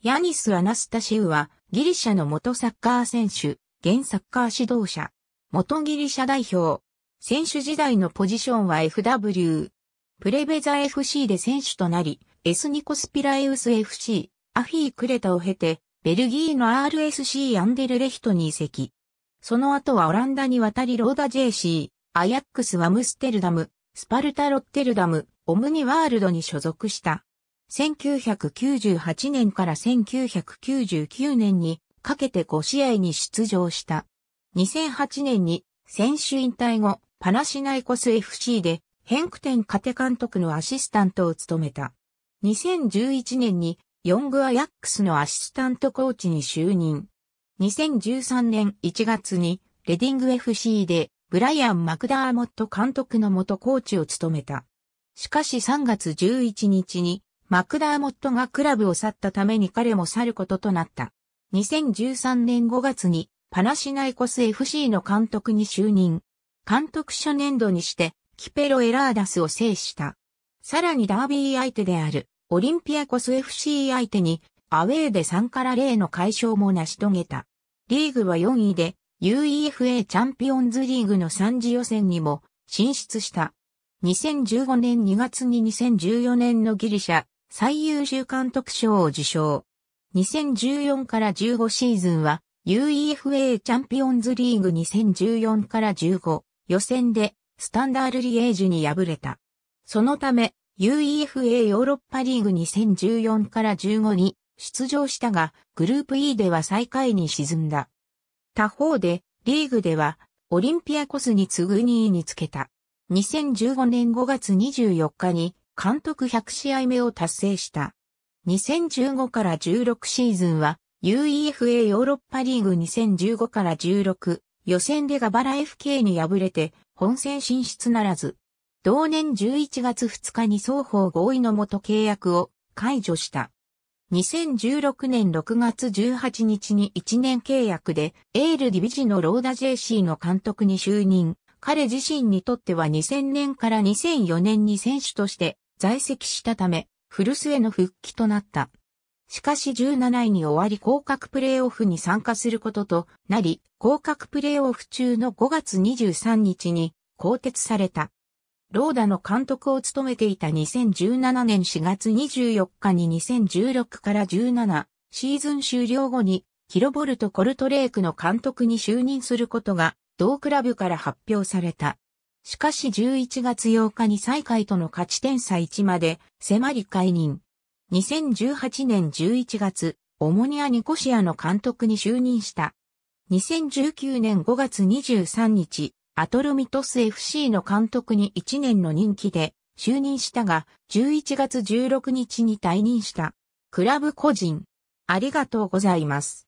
ヤニス・アナスタシウはギリシャの元サッカー選手、現サッカー指導者、元ギリシャ代表。選手時代のポジションは FW。プレベザ FC で選手となり、エスニコスピラエウス FC、アフィー・クレタを経て、ベルギーの RSC アンデルレヒトに移籍。その後はオランダに渡りローダ JC、アヤックス・アムステルダム、スパルタ・ロッテルダム、オムニワールドに所属した。1998年から1999年にかけて5試合に出場した。2008年に選手引退後、パナシナイコス FC でヘンクテン・カテ監督のアシスタントを務めた。2011年にヨングアヤックスのアシスタントコーチに就任。2013年1月にレディング FC でブライアン・マクダーモット監督の元コーチを務めた。しかし3月11日にマクダーモットがクラブを去ったために彼も去ることとなった。2013年5月にパナシナイコス FC の監督に就任。監督初年度にしてキペロ・エラーダスを制した。さらにダービー相手であるオリンピアコス FC 相手にアウェーで3-0の快勝も成し遂げた。リーグは4位で UEFA チャンピオンズリーグの3次予選にも進出した。2015年2月に2014年のギリシャ最優秀監督賞を受賞。2014から15シーズンは UEFA チャンピオンズリーグ2014から15予選でスタンダール・リエージュに敗れた。そのため UEFA ヨーロッパリーグ2014から15に出場したがグループ E では最下位に沈んだ。他方でリーグではオリンピアコスに次ぐ2位につけた。2015年5月24日に監督100試合目を達成した。2015から16シーズンは UEFA ヨーロッパリーグ2015から16予選でガバラ FK に敗れて本戦進出ならず。同年11月2日に双方合意のもと契約を解除した。2016年6月18日に1年契約でエールディビジのローダ JC の監督に就任。彼自身にとっては2000年から2004年に選手として在籍したため、古巣への復帰となった。しかし17位に終わり降格プレーオフに参加することとなり、降格プレーオフ中の5月23日に更迭された。ローダの監督を務めていた2017年4月24日に2016から17シーズン終了後にキロボルト・コルトレークの監督に就任することが同クラブから発表された。しかし11月8日に最下位との勝ち点差1まで迫り解任。2018年11月、オモニア・ニコシアの監督に就任した。2019年5月23日、アトロミトス FC の監督に1年の任期で就任したが、11月16日に退任した。クラブ個人。ありがとうございます。